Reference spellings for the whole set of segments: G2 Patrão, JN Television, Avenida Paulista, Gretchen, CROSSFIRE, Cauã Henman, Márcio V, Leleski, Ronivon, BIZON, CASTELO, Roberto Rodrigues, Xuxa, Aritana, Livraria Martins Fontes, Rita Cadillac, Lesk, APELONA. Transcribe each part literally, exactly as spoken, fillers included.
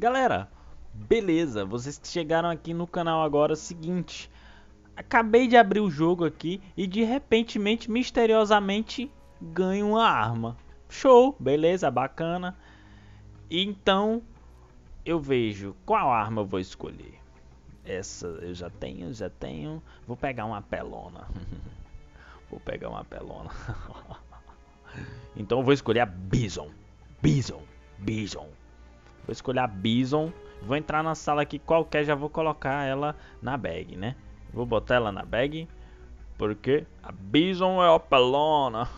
Galera, beleza, vocês que chegaram aqui no canal agora, seguinte, acabei de abrir o jogo aqui e de repentemente, misteriosamente, ganho uma arma. Show, beleza, bacana. Então, eu vejo qual arma eu vou escolher. Essa eu já tenho, já tenho. Vou pegar uma pelona. Vou pegar uma pelona. Então eu vou escolher a Bison. Bison, Bison. Vou escolher a Bison. Vou entrar na sala aqui qualquer, já vou colocar ela na bag, né? Vou botar ela na bag, porque a Bison é a pelona.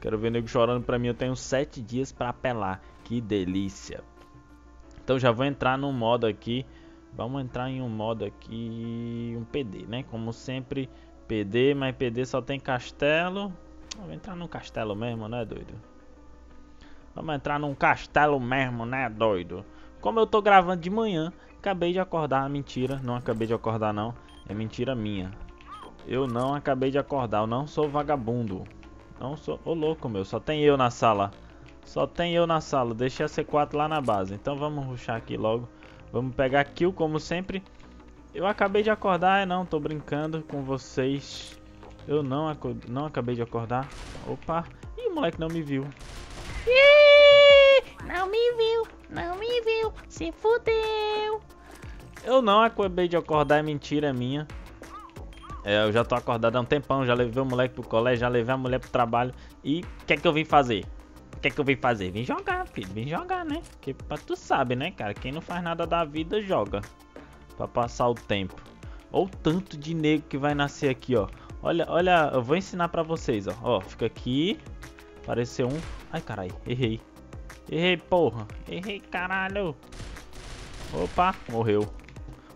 Quero ver nego chorando pra mim, eu tenho sete dias pra apelar. Que delícia. Então já vou entrar num modo aqui. Vamos entrar em um modo aqui, um P D, né? Como sempre, P D, mas P D só tem castelo. Vamos entrar num castelo mesmo, né, doido? Vamos entrar num castelo mesmo, né, doido? Como eu tô gravando de manhã, acabei de acordar. Mentira, não acabei de acordar, não. É mentira minha. Eu não acabei de acordar, eu não sou vagabundo. Não sou... Ô, louco, meu, só tem eu na sala. Só tem eu na sala, deixei a C quatro lá na base. Então vamos rushar aqui logo. Vamos pegar kill, como sempre. Eu acabei de acordar, não, tô brincando com vocês. Eu não, não acabei de acordar. Opa, ih, o moleque não me viu. Iiii, não me viu, não me viu, se fudeu. Eu não acabei de acordar, é mentira minha. É, eu já tô acordado há um tempão, já levei o moleque pro colégio, já levei a mulher pro trabalho. E o que é que eu vim fazer? O que é que eu vim fazer? Vim jogar, filho. Vim jogar, né? Porque tu sabe, né, cara? Quem não faz nada da vida, joga. Pra passar o tempo. Olha o tanto de nego que vai nascer aqui, ó. Olha, olha. Eu vou ensinar pra vocês, ó. Ó, fica aqui. Apareceu um. Ai, caralho. Errei. Errei, porra. Errei, caralho. Opa. Morreu.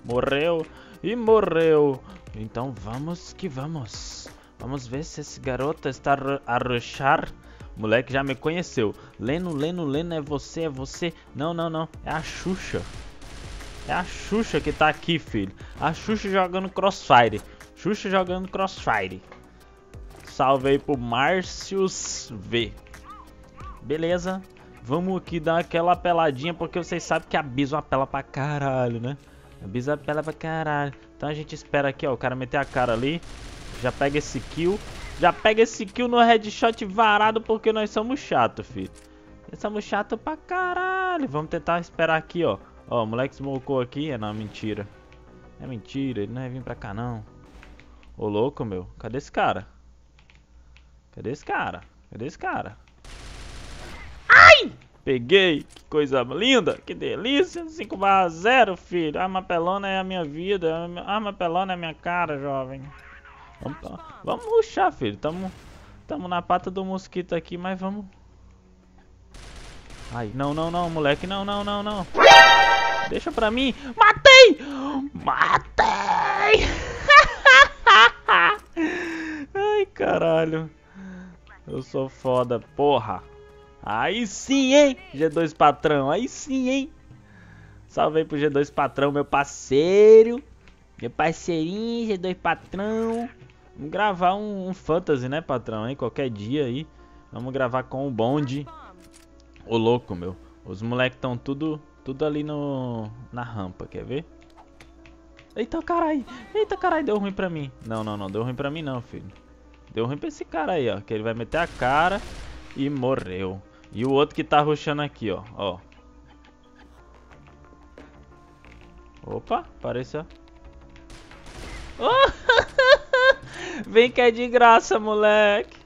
Morreu. E morreu. Então, vamos que vamos. Vamos ver se esse garoto está a rushar. Moleque já me conheceu. Leno, Leno, Leno, é você, é você. Não, não, não. É a Xuxa. É a Xuxa que tá aqui, filho. A Xuxa jogando crossfire. Xuxa jogando crossfire. Salve aí pro Márcio V. Beleza. Vamos aqui dar aquela apeladinha, porque vocês sabem que a Bison apela pra caralho, né? A Bison apela pra caralho. Então a gente espera aqui, ó. O cara meter a cara ali. Já pega esse kill. Já pega esse kill no headshot varado, porque nós somos chato, filho. Nós somos chato pra caralho. Vamos tentar esperar aqui, ó. Ó, o moleque smocou aqui. É não, mentira. É mentira, ele não vai vir pra cá, não. Ô, louco, meu. Cadê esse cara? Cadê esse cara? Cadê esse cara? Ai! Peguei. Que coisa linda. Que delícia. cinco barra zero, filho. Arma pelona é a minha vida. Arma pelona é a minha cara, jovem. Vamos, vamos rushar, filho. Tamo, tamo na pata do mosquito aqui, mas vamos. Ai, não, não, não, moleque. Não, não, não, não. Deixa pra mim. Matei! Matei! Ai, caralho. Eu sou foda, porra. Aí sim, hein? G dois Patrão. Aí sim, hein? Salve aí pro G dois Patrão, meu parceiro. Meu parceirinho, G dois Patrão. Vamos gravar um, um fantasy, né, patrão, hein? Qualquer dia aí. Vamos gravar com o bonde. Ô, louco, meu. Os moleques estão tudo, tudo ali no, na rampa, quer ver? Eita, caralho. Eita, caralho, deu ruim pra mim. Não, não, não. Deu ruim pra mim, não, filho. Deu ruim pra esse cara aí, ó. Que ele vai meter a cara e morreu. E o outro que tá rushando aqui, ó. Ó. Opa, apareceu. Oh! Vem que é de graça, moleque.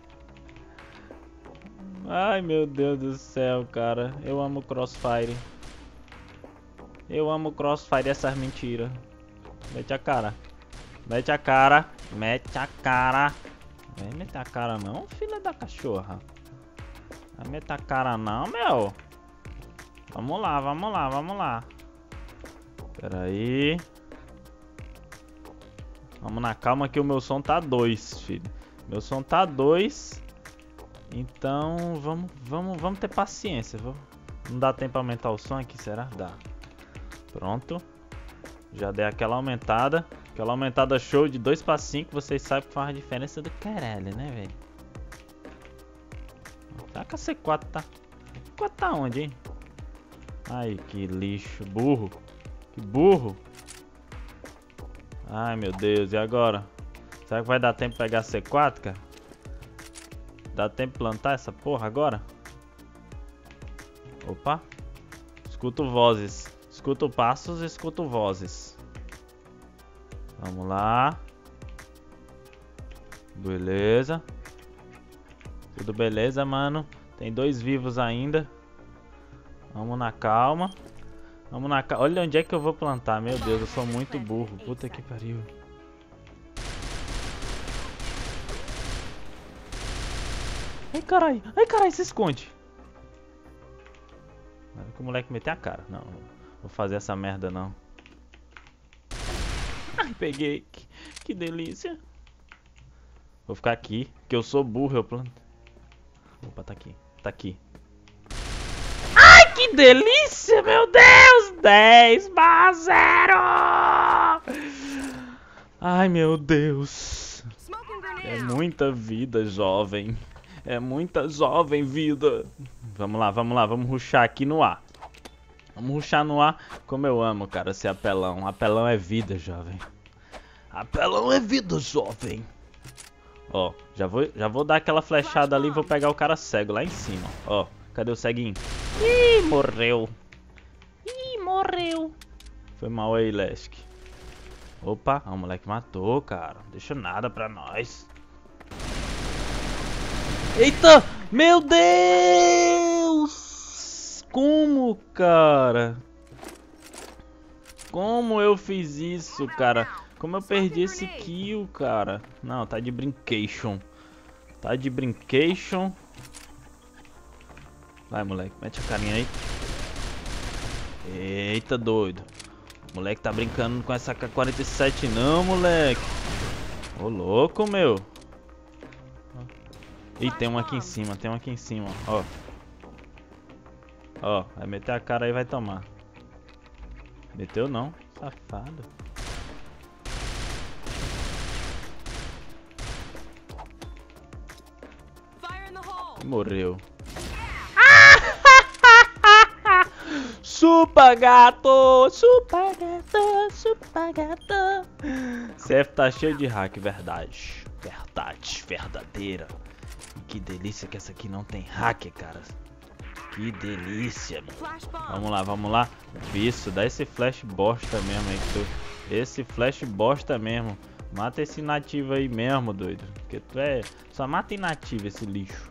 Ai, meu Deus do céu, cara. Eu amo crossfire. Eu amo crossfire, essas mentiras. Mete a cara. Mete a cara. Mete a cara. Não vai meter a cara não, filha da cachorra. Não vai meter a cara não, meu. Vamos lá, vamos lá, vamos lá. Pera aí. Vamos na calma que o meu som tá dois, filho. Meu som tá dois. Então, vamos, vamos, vamos ter paciência. Vamos. Não dá tempo pra aumentar o som aqui, será? Dá. Pronto. Já dei aquela aumentada. Aquela aumentada show de dois para cinco. Vocês sabem que faz a diferença do caralho, né, velho? Será que a C quatro tá... C quatro tá onde, hein? Ai, que lixo. Burro. Que burro. Ai, meu Deus. E agora? Será que vai dar tempo de pegar C quatro, cara? Dá tempo de plantar essa porra agora? Opa. Escuto vozes. Escuto passos, escuto vozes. Vamos lá. Beleza. Tudo beleza, mano. Tem dois vivos ainda. Vamos na calma. Vamos na calma. Olha onde é que eu vou plantar. Meu Deus, eu sou muito burro. Puta que pariu. Ai, caralho. Ai, caralho, se esconde. Olha que o moleque meteu a cara. Não, vou fazer essa merda, não. Ai, peguei. Que, que delícia. Vou ficar aqui, porque eu sou burro, eu planto. Opa, tá aqui. Tá aqui. Ai, que delícia, meu Deus! dez a zero! Ai, meu Deus. É muita vida, jovem. É muita jovem vida. Vamos lá, vamos lá. Vamos rushar aqui no ar. Vamos rushar no ar. Como eu amo, cara, ser apelão. Apelão é vida, jovem. Apelão é vida, jovem. Ó, já vou, já vou dar aquela flechada ali e vou pegar o cara cego lá em cima. Ó, cadê o ceguinho? Ih, morreu. Ih, morreu. Foi mal aí, Lesk. Opa, o moleque matou, cara. Não deixa nada pra nós. Eita, meu Deus. Como, cara? Como eu fiz isso, cara? Como eu perdi esse kill, cara? Não, tá de brincation. Tá de brincation. Vai, moleque. Mete a carinha aí. Eita, doido. O moleque tá brincando com essa A K quarenta e sete não, moleque. Ô, louco, meu. Ih, tem um aqui em cima. Tem um aqui em cima, ó. Ó, vai meter a cara aí e vai tomar. Meteu não. Safado. Morreu. Chupa, gato! Chupa, gato! Chupa, gato! C F tá cheio de hack, verdade. Verdade, verdadeira. E que delícia que essa aqui não tem hack, cara. Que delícia, mano. Vamos lá, vamos lá. Isso, dá esse flash bosta mesmo aí, tu. Esse flash bosta mesmo. Mata esse nativo aí mesmo, doido. Porque tu é... Só mata inativo esse lixo.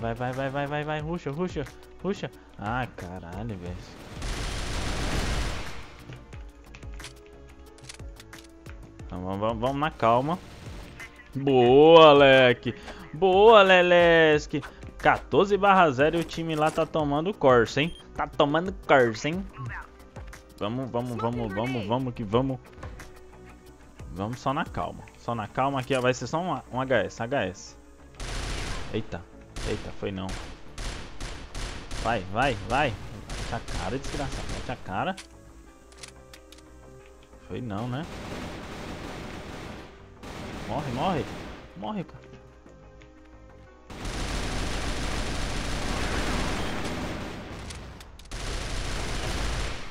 Vai, vai, vai, vai, vai, vai, ruxa, ruxa, ruxa. Ah, caralho, velho. Vamos, vamos, vamos na calma. Boa, Lesk. Boa, Leleski. quatorze a zero e o time lá tá tomando curse, hein? Tá tomando curse, hein? Vamos, vamos, vamos, vamos, vamos que vamos. Vamos só na calma. Só na calma aqui, ó. Vai ser só um, um H S, H S. Eita. Eita, foi não. Vai, vai, vai. Mete a cara, desgraçado. Mete a cara. Foi não, né? Morre, morre. Morre, cara.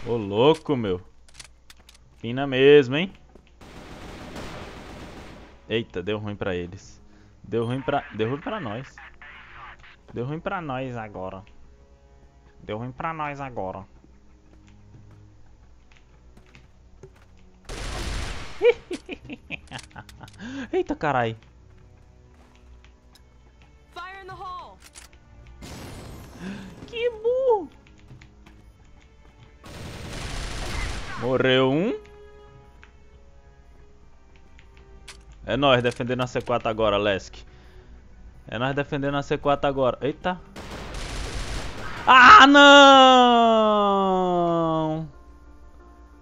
Ô, louco, meu. Fina mesmo, hein? Eita, deu ruim pra eles. Deu ruim pra, deu ruim pra nós. Deu ruim pra nós agora. Deu ruim pra nós agora. Eita, carai. Fire in the hole. Que burro. Morreu um. É nóis defendendo a C quatro agora, Lesk. É nós defendendo a C quatro agora. Eita. Ah, não!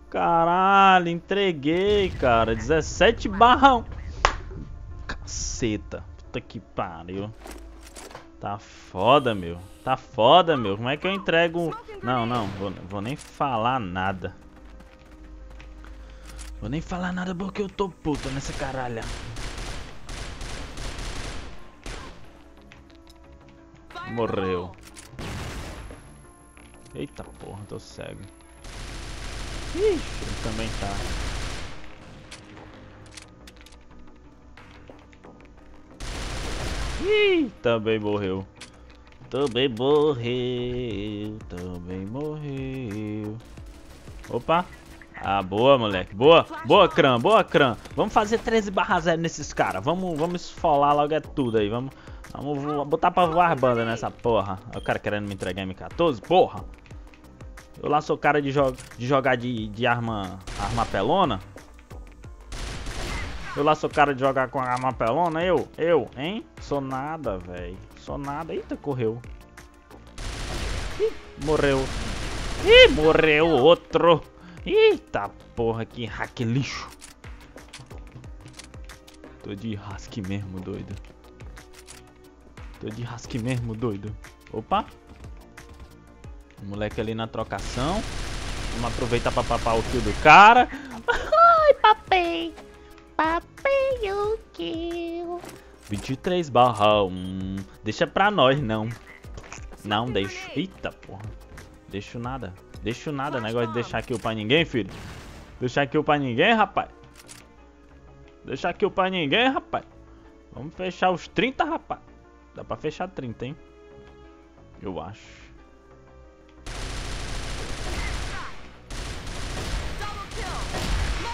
Caralho, entreguei, cara. dezessete barra um. Caceta. Puta que pariu. Tá foda, meu. Tá foda, meu. Como é que eu entrego... Não, não. Vou, vou nem falar nada. Vou nem falar nada porque eu tô puto nessa caralha. Morreu. Eita porra, tô cego. Ixi, ele também tá. Ih, também morreu. Também morreu. Também morreu. Opa. Ah, boa, moleque. Boa. Boa, Cram. Boa, Cram. Vamos fazer treze barra zero nesses caras. Vamos, vamos esfolar logo é tudo aí. Vamos, vamos botar pra voar banda nessa porra. O cara querendo me entregar M quatorze? Porra. Eu lá sou cara de, jo de jogar de, de arma, arma pelona. Eu lá sou cara de jogar com arma pelona. Eu, eu, hein? Sou nada, velho. Sou nada. Eita, correu. Ih, morreu. Ih, morreu outro. Eita porra, que hack lixo. Tô de rasque mesmo, doido. Tô de rasque mesmo, doido. Opa. O moleque ali na trocação. Vamos aproveitar pra papar o kill do cara. Ai, papei. Papei o kill. vinte e três barra um. Deixa pra nós, não. Não deixa. Eita porra. Deixo nada. Deixo nada. Negócio de deixar kill pra ninguém, filho. Deixar kill pra ninguém, rapaz. Deixar kill pra ninguém, rapaz. Vamos fechar os trinta, rapaz. Dá pra fechar trinta, hein? Eu acho.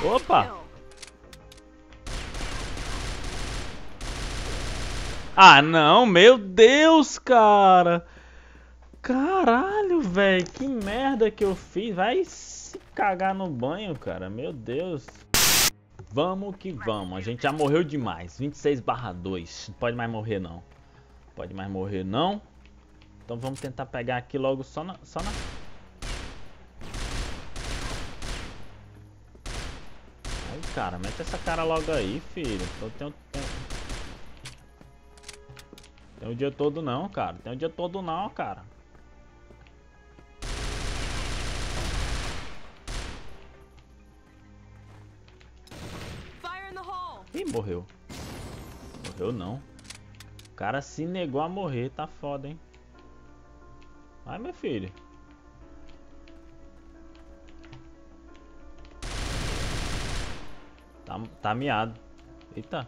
Opa! Ah, não! Meu Deus, cara! Caralho, velho! Que merda que eu fiz! Vai se cagar no banho, cara! Meu Deus! Vamos que vamos! A gente já morreu demais! vinte e seis barra dois! Não pode mais morrer, não! Não pode mais morrer, não! Então vamos tentar pegar aqui logo só na... Só na... Cara, mete essa cara logo aí, filho. Eu tenho, tenho... Tem o dia todo não, cara. Tem o dia todo não, cara. Fire in the hole. Ih, morreu. Morreu não. O cara se negou a morrer. Tá foda, hein? Vai, meu filho. Tá, tá miado. Eita.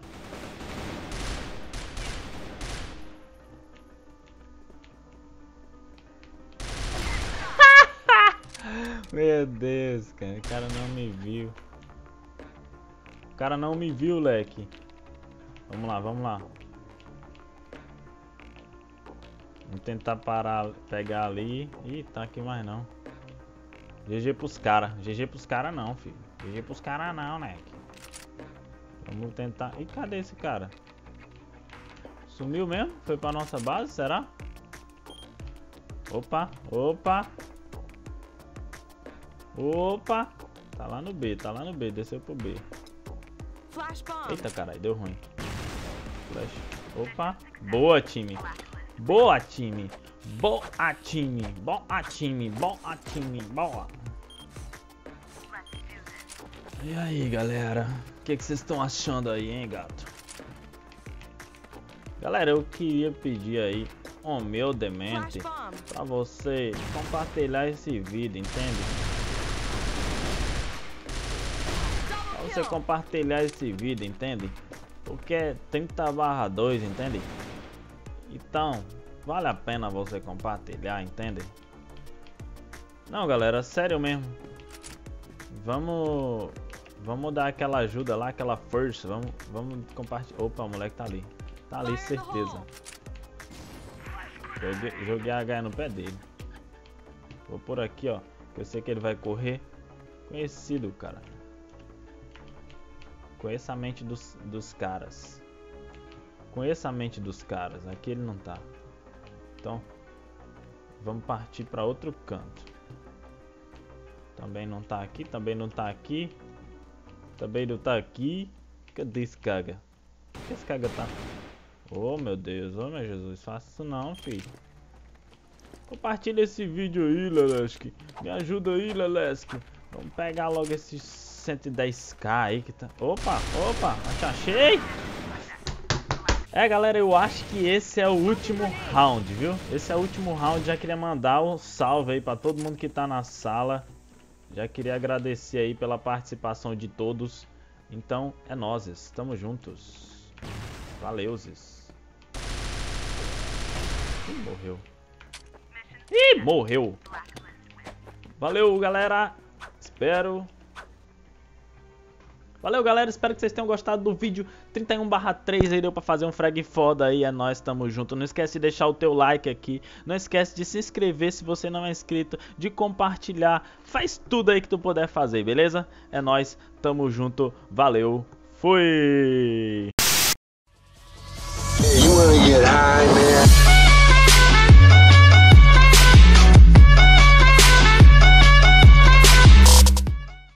Meu Deus, cara. O cara não me viu. O cara não me viu, leque. Vamos lá, vamos lá. Vamos tentar parar, pegar ali. Ih, tá aqui mais não. G G pros caras. G G pros caras não, filho. G G pros caras não, leque. Vamos tentar... Ih, cadê esse cara? Sumiu mesmo? Foi pra nossa base, será? Opa, opa. Opa. Tá lá no B, tá lá no B. Desceu pro B. Eita, caralho, deu ruim. Flash. Opa. Boa, time. Boa, time. Boa, time. Boa, time. Boa, time. Boa. E aí, galera? O que vocês estão achando aí, hein, gato? Galera, eu queria pedir aí, oh meu demente, pra você compartilhar esse vídeo, entende? Pra você compartilhar esse vídeo, entende? Porque é trinta barra dois, entende? Então, vale a pena você compartilhar, entende? Não, galera, sério mesmo. Vamos... Vamos dar aquela ajuda lá, aquela força. Vamos, vamos compartilhar. Opa, o moleque tá ali. Tá ali, certeza. Joguei, joguei a H no pé dele. Vou por aqui, ó. Eu sei que ele vai correr. Conhecido, cara. Conheça a mente dos, dos caras. Conheça a mente dos caras. Aqui ele não tá. Então, vamos partir pra outro canto. Também não tá aqui, também não tá aqui. Também não tá aqui. Cadê esse caga? Por que esse caga tá? Oh, meu Deus. Oh, meu Jesus. Faça isso não, filho. Compartilha esse vídeo aí, Leleski. Me ajuda aí, Leleski. Vamos pegar logo esses cento e dez k aí que tá... Opa, opa. Achei. É, galera, eu acho que esse é o último round, viu? Esse é o último round. Já queria mandar um salve aí pra todo mundo que tá na sala. Já queria agradecer aí pela participação de todos. Então, é nós, estamos juntos. Valeuzes. Ih, morreu. Ih, morreu. Valeu, galera. Espero... Valeu, galera, espero que vocês tenham gostado do vídeo. Trinta e um barra três aí deu pra fazer um frag foda aí, é nóis, tamo junto. Não esquece de deixar o teu like aqui, não esquece de se inscrever se você não é inscrito, de compartilhar, faz tudo aí que tu puder fazer, beleza? É nóis, tamo junto, valeu, fui!